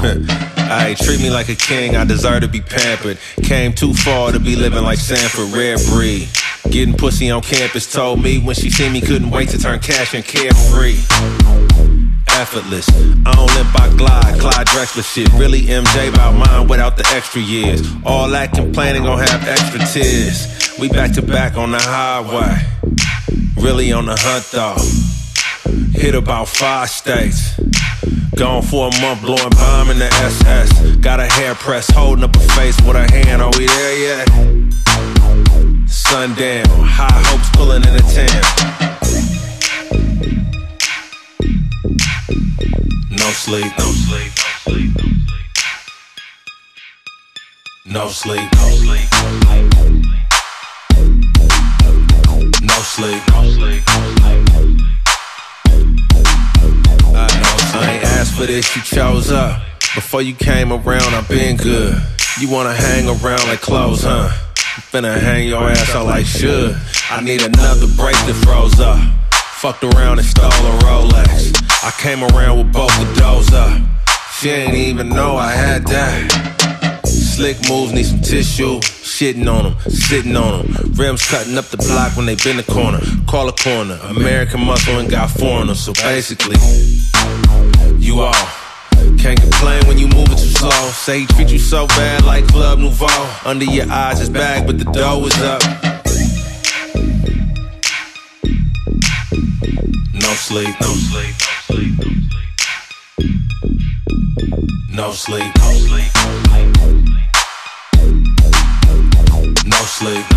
Aye, treat me like a king, I deserve to be pampered. Came too far to be living like Sanford, rare breed. Getting pussy on campus, told me when she seen me, couldn't wait to turn cash and carefree. Effortless, I don't live by Clyde Drexler shit. Really MJ about mine without the extra years. All that complaining gon' have extra tears. We back to back on the highway, really on the hunt though. Hit about 5 states. Gone for a month, blowing bomb in the SS. Got a hair press, holding up a face with a hand. Are we there yet? Sundown, high hopes pulling into town. No sleep, no sleep, no sleep, no sleep, no sleep, no sleep, no sleep. I ain't asked for this, you chose up. Before you came around, I've been good. You wanna hang around like clothes, huh? I'm finna hang your ass out like should. I need another break that froze up. Fucked around and stole a Rolex. I came around with both of those up. She didn't even know I had that. Slick moves, need some tissue. Shitting on them, sitting on them. Rims cutting up the block when they bend the corner. Call a corner, American muscle and got foreigners. So basically, you all can't complain when you moving too slow. Say he treat you so bad like Club Nouveau. Under your eyes is back, but the dough is up. No sleep, no sleep, no sleep, no sleep, no sleep, no sleep.